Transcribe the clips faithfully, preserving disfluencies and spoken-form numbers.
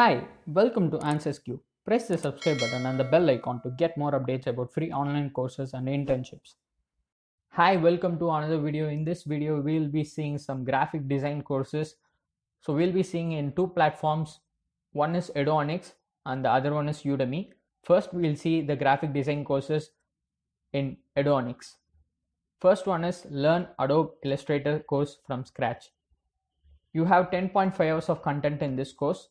Hi, welcome to Answers Cube. Press the subscribe button and the bell icon to get more updates about free online courses and internships. Hi, welcome to another video. In this video, we'll be seeing some graphic design courses. So we'll be seeing in two platforms. One is Adobe and the other one is Udemy. First, we'll see the graphic design courses in Adobe. First one is Learn Adobe Illustrator course from scratch. You have ten point five hours of content in this course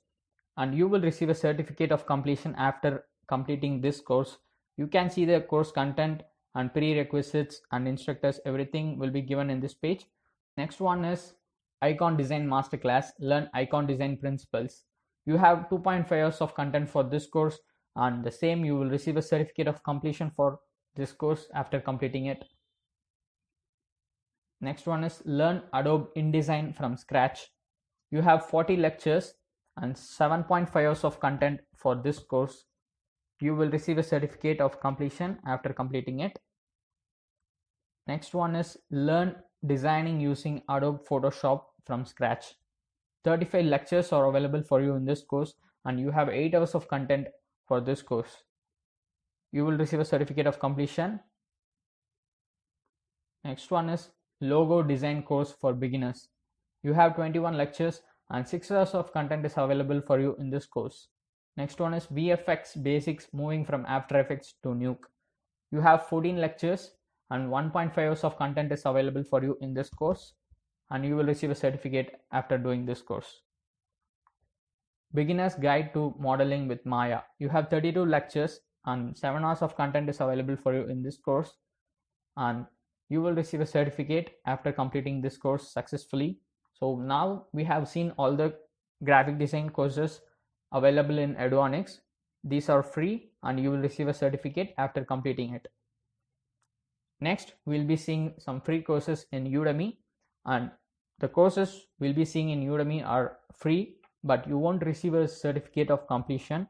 and you will receive a certificate of completion after completing this course. You can see the course content and prerequisites and instructors, everything will be given in this page. Next one is Icon Design Masterclass, Learn Icon Design Principles. You have two point five hours of content for this course and the same you will receive a certificate of completion for this course after completing it. Next one is Learn Adobe InDesign from scratch. You have forty lectures and seven point five hours of content for this course. You will receive a certificate of completion after completing it. Next one is Learn Designing using Adobe Photoshop from scratch. thirty-five lectures are available for you in this course and you have eight hours of content for this course. You will receive a certificate of completion. Next one is Logo Design course for beginners. You have twenty-one lectures and six hours of content is available for you in this course. Next one is V F X Basics, Moving from After Effects to Nuke. You have fourteen lectures and one point five hours of content is available for you in this course and you will receive a certificate after doing this course. Beginner's Guide to Modeling with Maya. You have thirty-two lectures and seven hours of content is available for you in this course and you will receive a certificate after completing this course successfully. So now we have seen all the graphic design courses available in Adobe. These are free and you will receive a certificate after completing it. Next, we'll be seeing some free courses in Udemy, and the courses we'll be seeing in Udemy are free, but you won't receive a certificate of completion.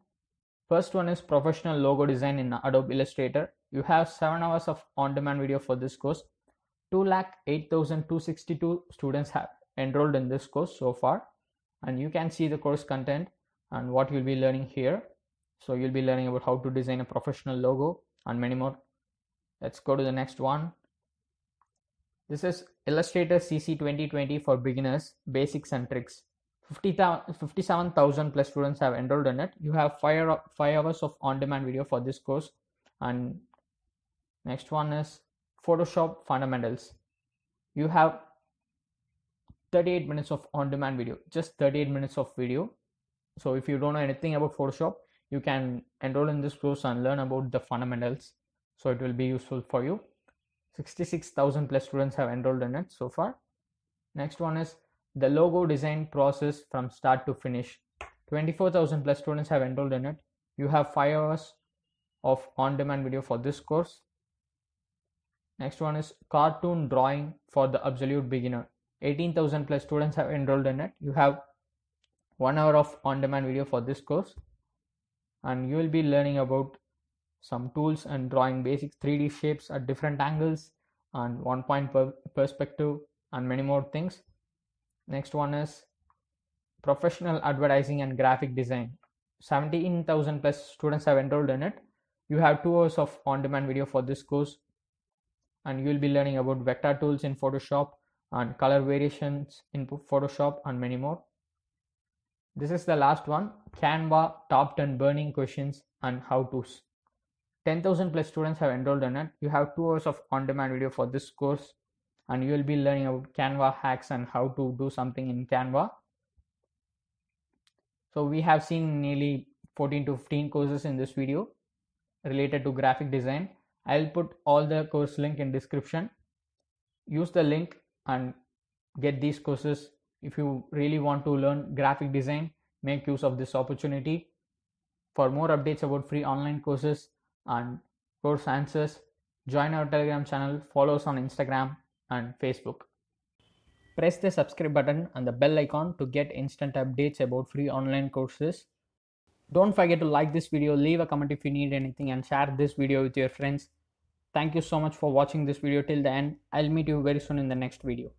First one is Professional Logo Design in Adobe Illustrator. You have seven hours of on-demand video for this course. two lakh eight thousand two hundred sixty-two students have enrolled in this course so far. And you can see the course content and what you'll be learning here. So you'll be learning about how to design a professional logo and many more. Let's go to the next one. This is Illustrator C C twenty twenty for beginners, basics and tricks. fifty-seven thousand plus students have enrolled in it. You have five, five hours of on-demand video for this course. And next one is Photoshop Fundamentals. You have thirty-eight minutes of on-demand video, just thirty-eight minutes of video. So if you don't know anything about Photoshop, you can enroll in this course and learn about the fundamentals. So it will be useful for you. sixty-six thousand plus students have enrolled in it so far. Next one is the logo design process from start to finish. twenty-four thousand plus students have enrolled in it. You have five hours of on-demand video for this course. Next one is Cartoon Drawing for the Absolute Beginner. eighteen thousand plus students have enrolled in it. You have one hour of on-demand video for this course. And you will be learning about some tools and drawing basics, three D shapes at different angles and one point per perspective and many more things. Next one is Professional Advertising and Graphic Design. seventeen thousand plus students have enrolled in it. You have two hours of on-demand video for this course and you will be learning about vector tools in Photoshop and color variations in Photoshop and many more. This is the last one, Canva top ten burning questions and how-tos. ten thousand plus students have enrolled in it. You have two hours of on-demand video for this course and you will be learning about Canva hacks and how to do something in Canva. So we have seen nearly fourteen to fifteen courses in this video related to graphic design. I'll put all the course link in description. Use the link and get these courses. If you really want to learn graphic design, make use of this opportunity. For more updates about free online courses and course answers, join our Telegram channel, follow us on Instagram and Facebook. Press the subscribe button and the bell icon to get instant updates about free online courses. Don't forget to like this video, leave a comment if you need anything and share this video with your friends. Thank you so much for watching this video till the end. I'll meet you very soon in the next video.